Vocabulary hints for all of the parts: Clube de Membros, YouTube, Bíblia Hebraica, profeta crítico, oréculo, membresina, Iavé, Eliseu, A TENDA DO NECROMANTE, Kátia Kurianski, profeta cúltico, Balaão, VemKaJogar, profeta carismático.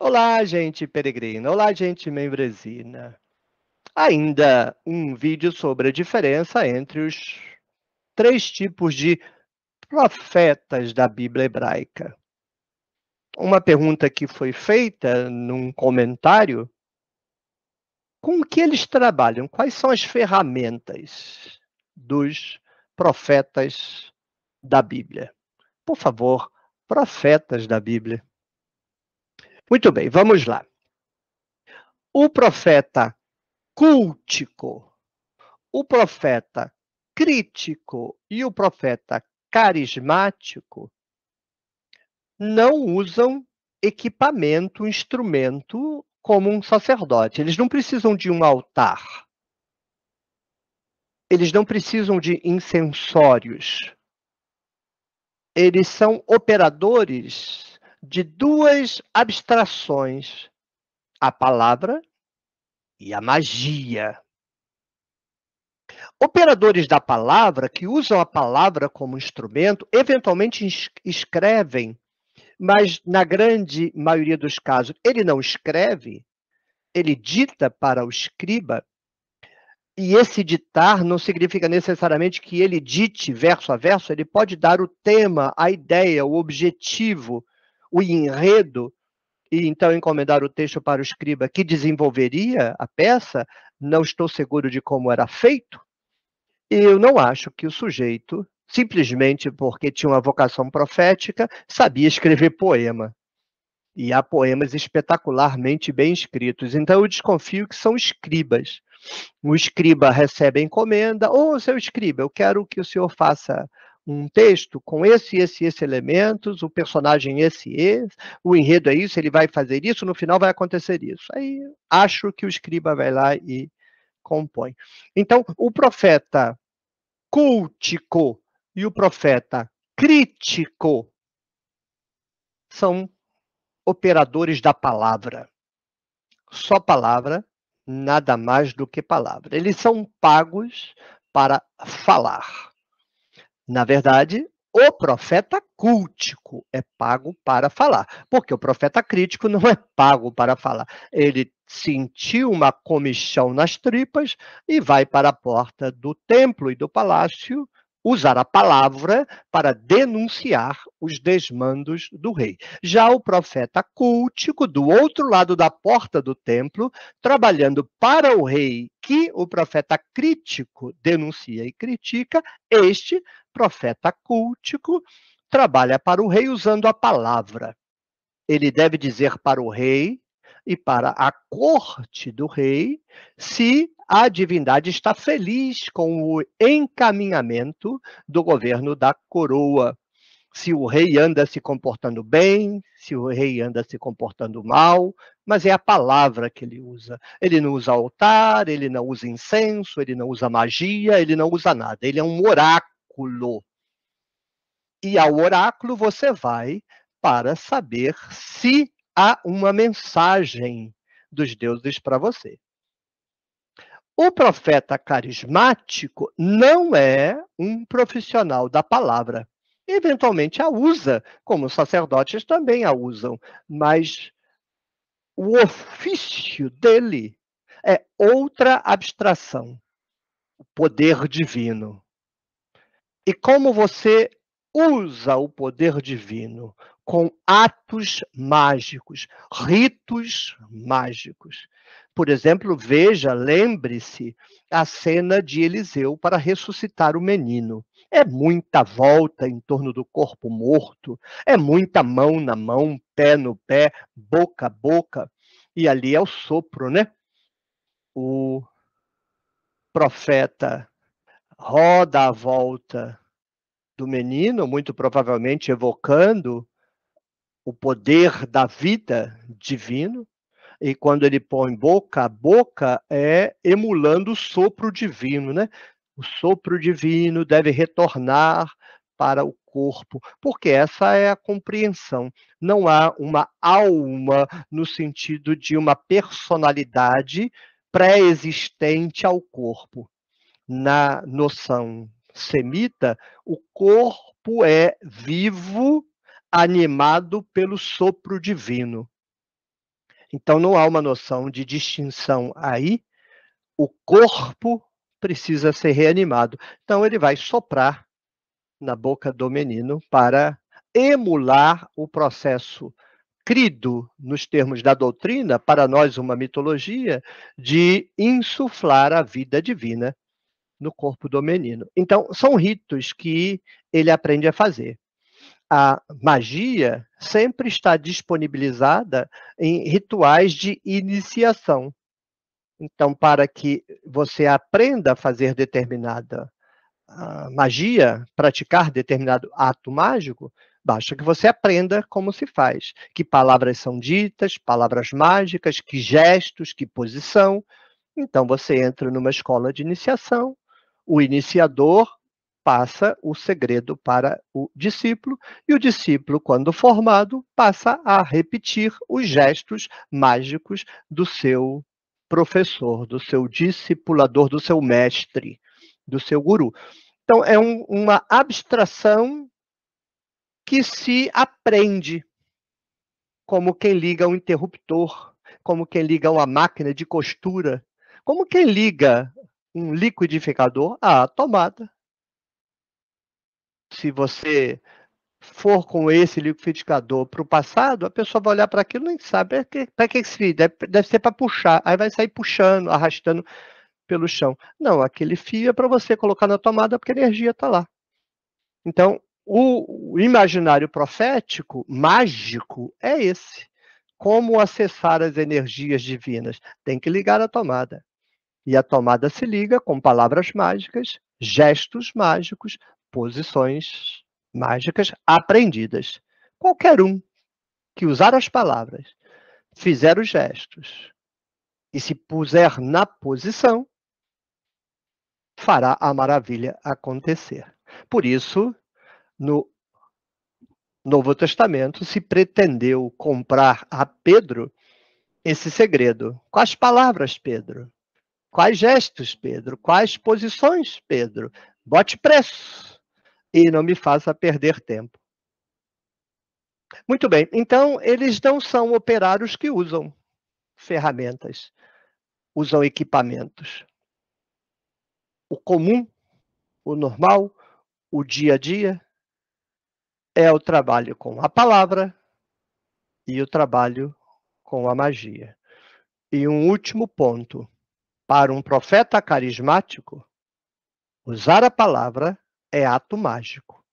Olá, gente peregrina. Olá, gente membresina. Ainda um vídeo sobre a diferença entre os três tipos de profetas da Bíblia hebraica. Uma pergunta que foi feita num comentário: com o que eles trabalham? Quais são as ferramentas dos profetas da Bíblia? Por favor, profetas da Bíblia. Muito bem, vamos lá. O profeta cultico, o profeta crítico e o profeta carismático não usam equipamento, instrumento como um sacerdote. Eles não precisam de um altar. Eles não precisam de incensórios. Eles são operadores de duas abstrações: a palavra e a magia. Operadores da palavra, que usam a palavra como instrumento, eventualmente escrevem, mas na grande maioria dos casos ele não escreve, ele dita para o escriba, e esse ditar não significa necessariamente que ele dite verso a verso, ele pode dar o tema, a ideia, o objetivo, o enredo, e então encomendar o texto para o escriba que desenvolveria a peça. Não estou seguro de como era feito. Eu não acho que o sujeito, simplesmente porque tinha uma vocação profética, sabia escrever poema. E há poemas espetacularmente bem escritos. Então eu desconfio que são escribas. O escriba recebe a encomenda: ô, seu escriba, eu quero que o senhor faça um texto com esse elementos, o personagem esse, o enredo é isso, ele vai fazer isso, no final vai acontecer isso. Aí acho que o escriba vai lá e compõe. Então, o profeta cultico e o profeta crítico são operadores da palavra. Só palavra, nada mais do que palavra. Eles são pagos para falar. Na verdade, o profeta cúltico é pago para falar, porque o profeta crítico não é pago para falar. Ele sentiu uma comichão nas tripas e vai para a porta do templo e do palácio usar a palavra para denunciar os desmandos do rei. Já o profeta cúltico, do outro lado da porta do templo, trabalhando para o rei que o profeta crítico denuncia e critica, este profeta cúltico trabalha para o rei usando a palavra. Ele deve dizer para o rei e para a corte do rei se a divindade está feliz com o encaminhamento do governo da coroa. Se o rei anda se comportando bem, se o rei anda se comportando mal, mas é a palavra que ele usa. Ele não usa altar, ele não usa incenso, ele não usa magia, ele não usa nada. Ele é um oráculo. E ao oráculo você vai para saber se há uma mensagem dos deuses para você. O profeta carismático não é um profissional da palavra. Eventualmente a usa, como os sacerdotes também a usam, mas o ofício dele é outra abstração, o poder divino. E como você usa o poder divino? Com atos mágicos, ritos mágicos. Por exemplo, veja, lembre-se, a cena de Eliseu para ressuscitar o menino. É muita volta em torno do corpo morto, é muita mão na mão, pé no pé, boca a boca. E ali é o sopro, né? O profeta roda a volta do menino, muito provavelmente evocando o poder da vida divino, e quando ele põe boca a boca, é emulando o sopro divino, né? O sopro divino deve retornar para o corpo, porque essa é a compreensão. Não há uma alma no sentido de uma personalidade pré-existente ao corpo. Na noção semita, o corpo é vivo, animado pelo sopro divino. Então, não há uma noção de distinção aí. O corpo precisa ser reanimado. Então, ele vai soprar na boca do menino para emular o processo crido, nos termos da doutrina, para nós uma mitologia, de insuflar a vida divina no corpo do menino. Então, são ritos que ele aprende a fazer. A magia sempre está disponibilizada em rituais de iniciação. Então, para que você aprenda a fazer determinada magia, praticar determinado ato mágico, basta que você aprenda como se faz, que palavras são ditas, palavras mágicas, que gestos, que posição. Então, você entra numa escola de iniciação, o iniciador passa o segredo para o discípulo, e o discípulo, quando formado, passa a repetir os gestos mágicos do seu professor, do seu discipulador, do seu mestre, do seu guru. Então, é uma abstração que se aprende, como quem liga um interruptor, como quem liga uma máquina de costura, como quem liga um liquidificador à tomada. Se você for com esse liquidificador para o passado, a pessoa vai olhar para aquilo e nem sabe para que esse fio deve ser para puxar, aí vai sair puxando, arrastando pelo chão. Não, aquele fio é para você colocar na tomada porque a energia está lá. Então, o imaginário profético, mágico, é esse. Como acessar as energias divinas? Tem que ligar a tomada. E a tomada se liga com palavras mágicas, gestos mágicos, posições mágicas aprendidas. Qualquer um que usar as palavras, fizer os gestos e se puser na posição, fará a maravilha acontecer. Por isso, no Novo Testamento, se pretendeu comprar a Pedro esse segredo. Quais palavras, Pedro? Quais gestos, Pedro? Quais posições, Pedro? Bote preço e não me faça perder tempo. Muito bem, então eles não são operários que usam ferramentas, usam equipamentos. O comum, o normal, o dia a dia, é o trabalho com a palavra e o trabalho com a magia. E um último ponto, para um profeta carismático, usar a palavra é ato mágico.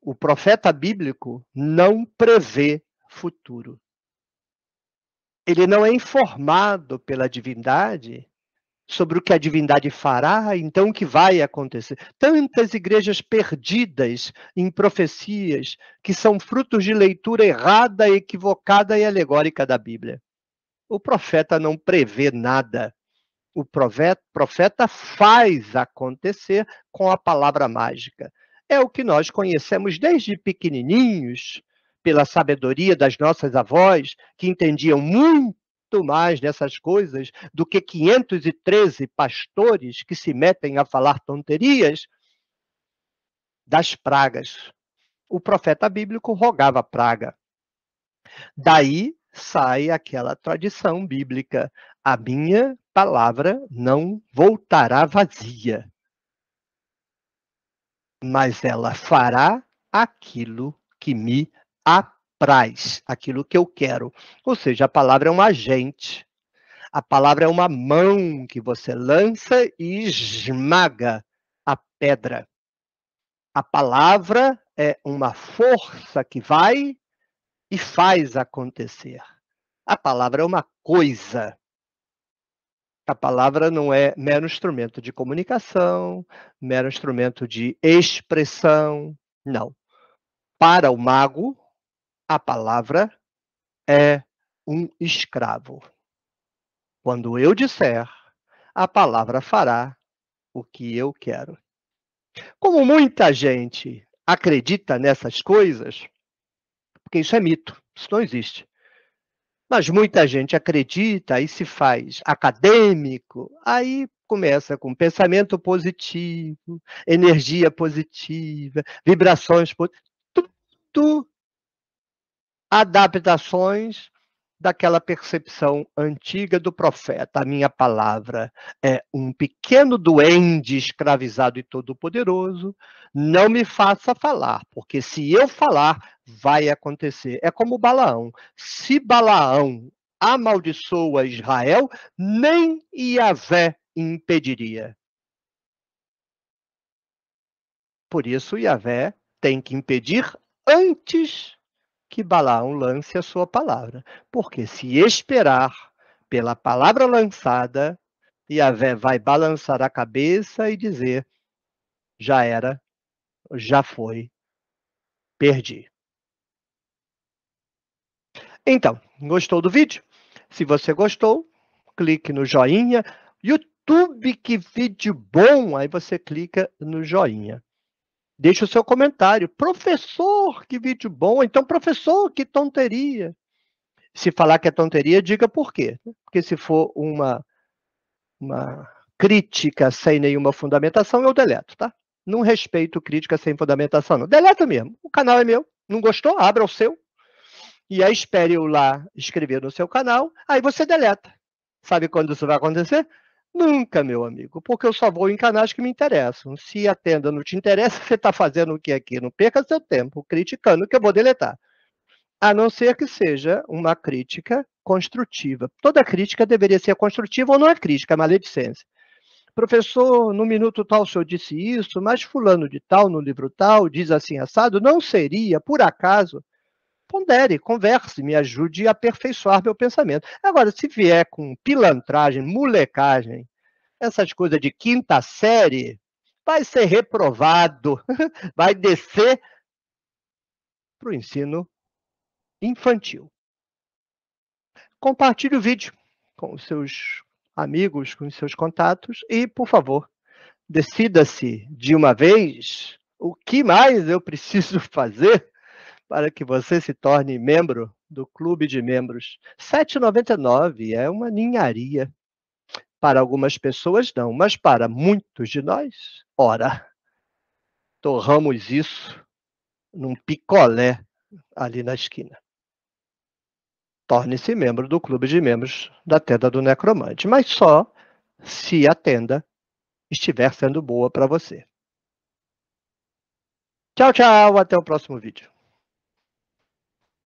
O profeta bíblico não prevê futuro. Ele não é informado pela divindade sobre o que a divindade fará, então o que vai acontecer. Tantas igrejas perdidas em profecias que são frutos de leitura errada, equivocada e alegórica da Bíblia. O profeta não prevê nada. O profeta faz acontecer com a palavra mágica. É o que nós conhecemos desde pequenininhos, pela sabedoria das nossas avós, que entendiam muito mais dessas coisas do que 513 pastores que se metem a falar tonterias das pragas. O profeta bíblico rogava praga. Daí sai aquela tradição bíblica: a minha palavra não voltará vazia, mas ela fará aquilo que me apraz. Aquilo que eu quero. Ou seja, a palavra é um agente. A palavra é uma mão que você lança e esmaga a pedra. A palavra é uma força que vai e faz acontecer. A palavra é uma coisa. A palavra não é mero instrumento de comunicação, mero instrumento de expressão. Não. Para o mago, a palavra é um escravo. Quando eu disser, a palavra fará o que eu quero. Como muita gente acredita nessas coisas, porque isso é mito, isso não existe. Mas muita gente acredita e se faz acadêmico, aí começa com pensamento positivo, energia positiva, vibrações positivas, tudo adaptações daquela percepção antiga do profeta. A minha palavra é um pequeno duende escravizado e todo-poderoso. Não me faça falar, porque se eu falar, vai acontecer. É como Balaão. Se Balaão amaldiçoa Israel, nem Iavé impediria. Por isso, Iavé tem que impedir antes que Balaão lance a sua palavra. Porque se esperar pela palavra lançada, Iavé vai balançar a cabeça e dizer, já era, já foi, perdi. Então, gostou do vídeo? Se você gostou, clique no joinha. YouTube, que vídeo bom! Aí você clica no joinha. Deixe o seu comentário. Professor, que vídeo bom. Então, professor, que tonteria. Se falar que é tonteria, diga por quê. Porque se for uma crítica sem nenhuma fundamentação, eu deleto, tá? Não respeito crítica sem fundamentação, não. Deleta mesmo. O canal é meu. Não gostou? Abra o seu. E aí espere eu lá escrever no seu canal. Aí você deleta. Sabe quando isso vai acontecer? Nunca, meu amigo, porque eu só vou em canais que me interessam. Se a tenda não te interessa, você está fazendo o que aqui? Não perca seu tempo criticando, que eu vou deletar. A não ser que seja uma crítica construtiva. Toda crítica deveria ser construtiva, ou não é crítica, é maledicência. Professor, no minuto tal o senhor disse isso, mas fulano de tal, no livro tal, diz assim assado, não seria, por acaso... Pondere, converse, me ajude a aperfeiçoar meu pensamento. Agora, se vier com pilantragem, molecagem, essas coisas de quinta série, vai ser reprovado, vai descer para o ensino infantil. Compartilhe o vídeo com os seus amigos, com os seus contatos e, por favor, decida-se de uma vez o que mais eu preciso fazer para que você se torne membro do Clube de Membros. R$ 7,99 é uma ninharia. Para algumas pessoas, não, mas para muitos de nós, ora, torramos isso num picolé ali na esquina. Torne-se membro do Clube de Membros da Tenda do Necromante, mas só se a tenda estiver sendo boa para você. Tchau, tchau, até o próximo vídeo.